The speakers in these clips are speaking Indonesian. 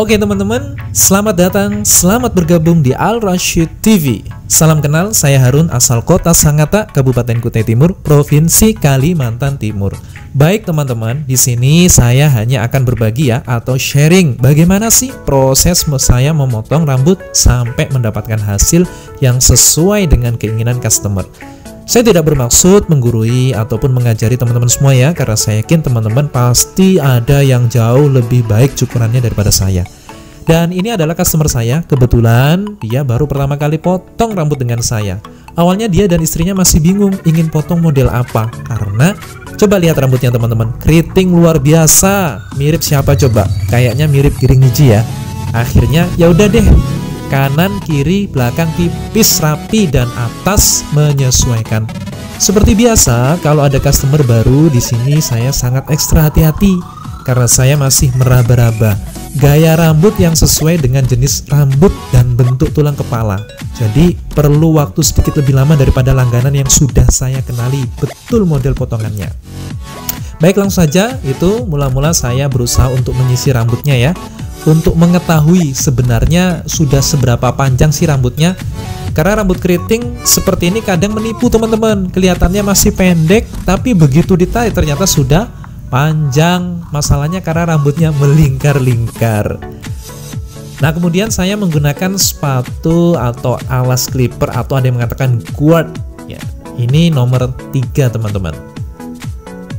Oke teman-teman, selamat datang, selamat bergabung di Al Rasyid TV. Salam kenal, saya Harun asal kota Sangatta, Kabupaten Kutai Timur, Provinsi Kalimantan Timur. Baik teman-teman, di sini saya hanya akan berbagi ya atau sharing bagaimana sih proses saya memotong rambut sampai mendapatkan hasil yang sesuai dengan keinginan customer. Saya tidak bermaksud menggurui ataupun mengajari teman-teman semua ya, karena saya yakin teman-teman pasti ada yang jauh lebih baik cukurannya daripada saya. Dan ini adalah customer saya, kebetulan dia baru pertama kali potong rambut dengan saya. Awalnya dia dan istrinya masih bingung ingin potong model apa, karena coba lihat rambutnya teman-teman, keriting luar biasa. Mirip siapa coba? Kayaknya mirip Kring Hiji ya. Akhirnya ya udah deh, kanan, kiri, belakang tipis, rapi, dan atas menyesuaikan. Seperti biasa, kalau ada customer baru di sini saya sangat ekstra hati-hati karena saya masih meraba-raba gaya rambut yang sesuai dengan jenis rambut dan bentuk tulang kepala. Jadi perlu waktu sedikit lebih lama daripada langganan yang sudah saya kenali betul model potongannya. Baik, langsung saja. Itu mula-mula saya berusaha untuk menyisir rambutnya ya, untuk mengetahui sebenarnya sudah seberapa panjang sih rambutnya. Karena rambut keriting seperti ini kadang menipu teman-teman, kelihatannya masih pendek tapi begitu ditarik ternyata sudah panjang. Masalahnya karena rambutnya melingkar-lingkar. Nah kemudian saya menggunakan sepatu atau alas clipper, atau ada yang mengatakan guard ya. Ini nomor 3 teman-teman.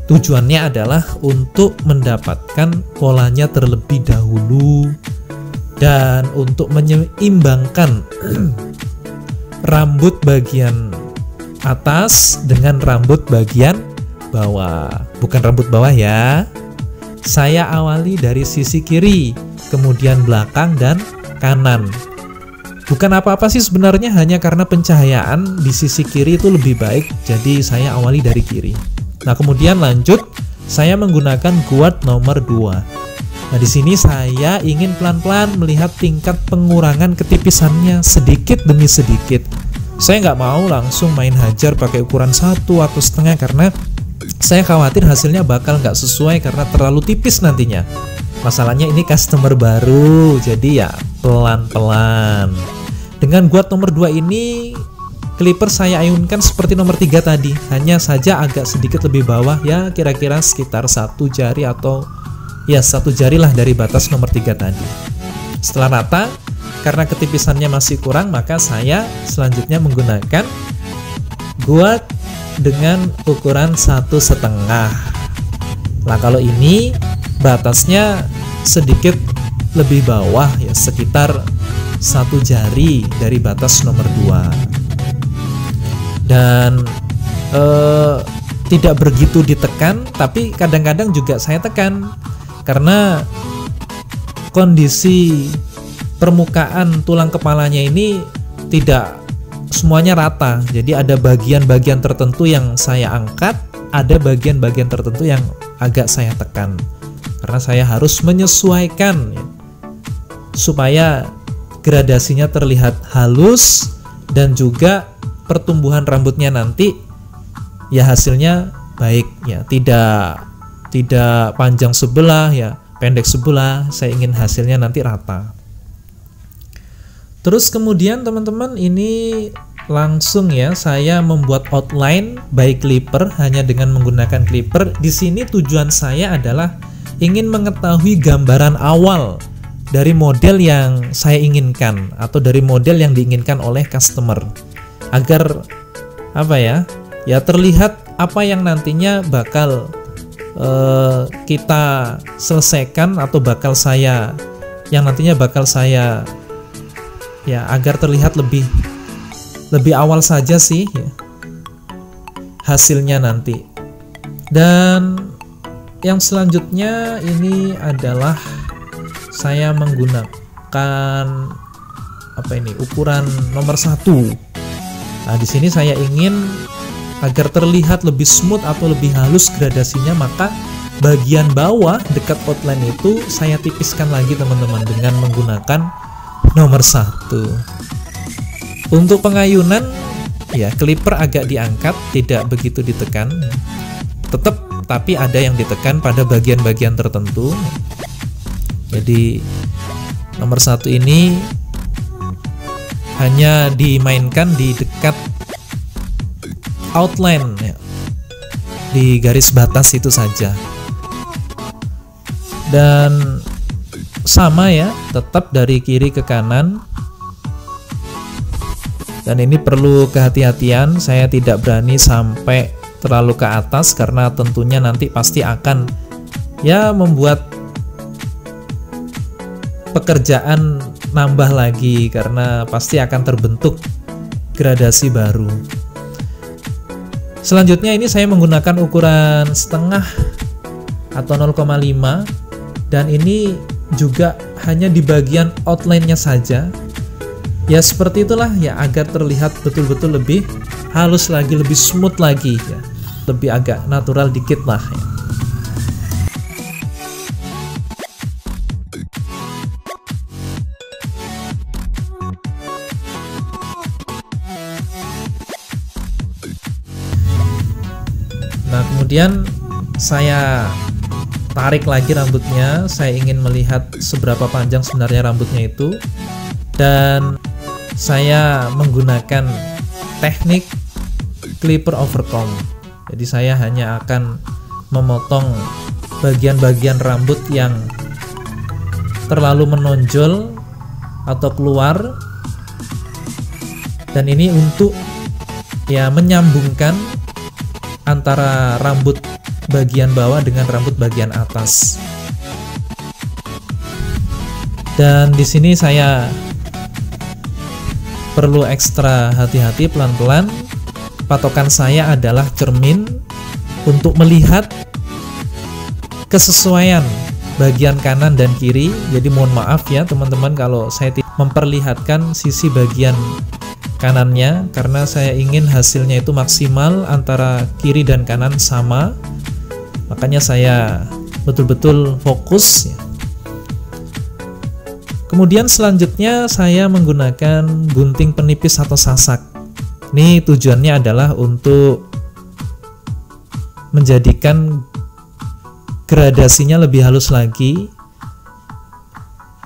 Tujuannya adalah untuk mendapatkan polanya terlebih dahulu dan untuk menyeimbangkan rambut bagian atas dengan rambut bagian bawah. Bukan rambut bawah ya. Saya awali dari sisi kiri, kemudian belakang dan kanan. Bukan apa-apa sih sebenarnya, hanya karena pencahayaan di sisi kiri itu lebih baik, jadi saya awali dari kiri. Nah kemudian lanjut, saya menggunakan guard nomor 2. Nah di sini saya ingin pelan-pelan melihat tingkat pengurangan ketipisannya sedikit demi sedikit. Saya nggak mau langsung main hajar pakai ukuran 1 atau setengah karena saya khawatir hasilnya bakal nggak sesuai karena terlalu tipis nantinya. Masalahnya ini customer baru, jadi ya pelan-pelan. Dengan guard nomor 2 ini, clipper saya ayunkan seperti nomor 3 tadi, hanya saja agak sedikit lebih bawah ya, kira-kira sekitar 1 jari atau ya 1 jari lah dari batas nomor 3 tadi. Setelah rata, karena ketipisannya masih kurang, maka saya selanjutnya menggunakan guard dengan ukuran 1,5. Nah kalau ini batasnya sedikit lebih bawah ya, sekitar 1 jari dari batas nomor 2. Dan tidak begitu ditekan, tapi kadang-kadang juga saya tekan karena kondisi permukaan tulang kepalanya ini tidak semuanya rata. Jadi ada bagian-bagian tertentu yang saya angkat, ada bagian-bagian tertentu yang agak saya tekan karena saya harus menyesuaikan supaya gradasinya terlihat halus dan juga pertumbuhan rambutnya nanti ya hasilnya baik ya, tidak panjang sebelah ya, pendek sebelah. Saya ingin hasilnya nanti rata. Terus kemudian teman-teman, ini langsung ya saya membuat outline by clipper hanya dengan menggunakan clipper. Di sini tujuan saya adalah ingin mengetahui gambaran awal dari model yang saya inginkan atau dari model yang diinginkan oleh customer, agar apa ya, ya terlihat apa yang nantinya bakal kita selesaikan atau bakal saya yang nantinya bakal saya ya, agar terlihat lebih awal saja sih ya, hasilnya nanti. Dan yang selanjutnya ini adalah saya menggunakan apa ini, ukuran nomor 1. Nah, di sini saya ingin agar terlihat lebih smooth atau lebih halus gradasinya, maka bagian bawah dekat outline itu saya tipiskan lagi teman-teman dengan menggunakan nomor 1. Untuk pengayunan ya, clipper agak diangkat, tidak begitu ditekan. Tetap tapi ada yang ditekan pada bagian-bagian tertentu. Jadi Nomor satu ini hanya dimainkan di dekat outline, di garis batas itu saja. Dan sama ya, tetap dari kiri ke kanan. Dan ini perlu kehati-hatian, saya tidak berani sampai terlalu ke atas karena tentunya nanti pasti akan ya membuat pekerjaan nambah lagi karena pasti akan terbentuk gradasi baru. Selanjutnya ini saya menggunakan ukuran setengah atau 0,5 dan ini juga hanya di bagian outline-nya saja. Ya seperti itulah ya, agar terlihat betul-betul lebih halus lagi, lebih smooth lagi ya. Lebih agak natural dikit lah ya. Nah kemudian saya tarik lagi rambutnya. Saya ingin melihat seberapa panjang sebenarnya rambutnya itu. Dan saya menggunakan teknik clipper overcomb. Jadi saya hanya akan memotong bagian-bagian rambut yang terlalu menonjol atau keluar. Dan ini untuk ya menyambungkan antara rambut bagian bawah dengan rambut bagian atas. Dan di sini saya perlu ekstra hati-hati, pelan-pelan. Patokan saya adalah cermin untuk melihat kesesuaian bagian kanan dan kiri. Jadi mohon maaf ya teman-teman kalau saya memperlihatkan sisi bagian kanannya karena saya ingin hasilnya itu maksimal antara kiri dan kanan sama. Makanya saya betul-betul fokus ya. Kemudian selanjutnya saya menggunakan gunting penipis atau sasak. Ini tujuannya adalah untuk menjadikan gradasinya lebih halus lagi,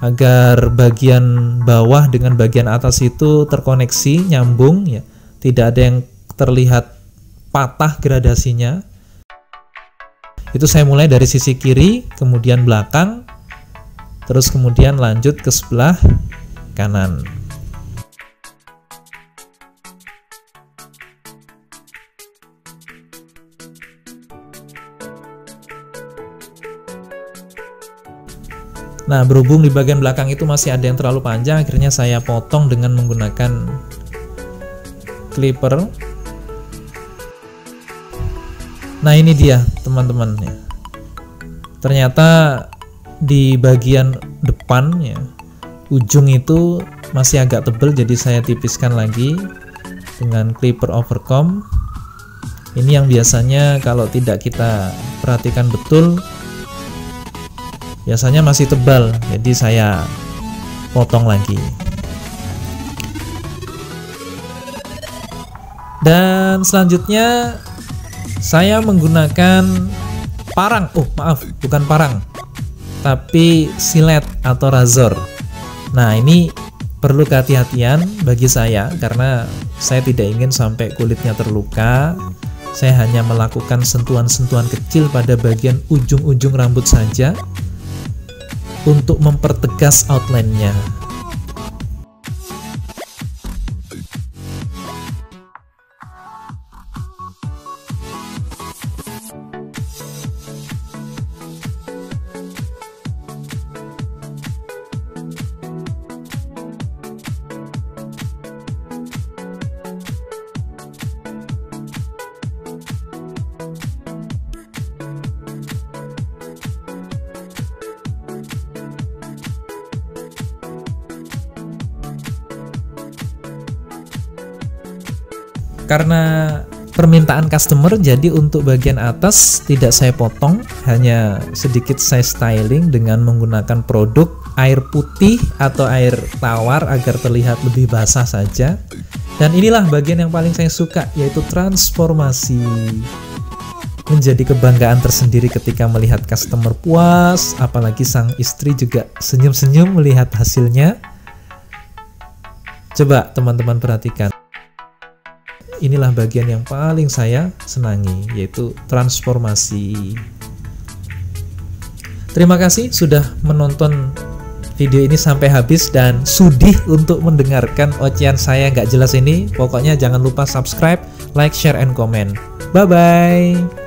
agar bagian bawah dengan bagian atas itu terkoneksi, nyambung ya. Tidak ada yang terlihat patah gradasinya. Itu saya mulai dari sisi kiri, kemudian belakang, terus kemudian lanjut ke sebelah kanan. Nah, berhubung di bagian belakang itu masih ada yang terlalu panjang, akhirnya saya potong dengan menggunakan clipper. Nah, ini dia teman-teman ya. Ternyata di bagian depan ya, ujung itu masih agak tebal, jadi saya tipiskan lagi dengan clipper overcomb. Ini yang biasanya kalau tidak kita perhatikan betul biasanya masih tebal, jadi saya potong lagi. Dan selanjutnya saya menggunakan parang, tapi silet atau razor. Nah ini perlu kehati-hatian bagi saya karena saya tidak ingin sampai kulitnya terluka. Saya hanya melakukan sentuhan-sentuhan kecil pada bagian ujung-ujung rambut saja untuk mempertegas outline-nya. Karena permintaan customer, jadi untuk bagian atas tidak saya potong, hanya sedikit saya styling dengan menggunakan produk air putih atau air tawar agar terlihat lebih basah saja. Dan inilah bagian yang paling saya suka, yaitu transformasi. menjadi kebanggaan tersendiri ketika melihat customer puas, apalagi sang istri juga senyum-senyum melihat hasilnya. Coba teman-teman perhatikan. Inilah bagian yang paling saya senangi, yaitu transformasi. Terima kasih sudah menonton video ini sampai habis dan sudih untuk mendengarkan ocehan saya nggak jelas ini. Pokoknya jangan lupa subscribe, like, share, and comment. Bye-bye.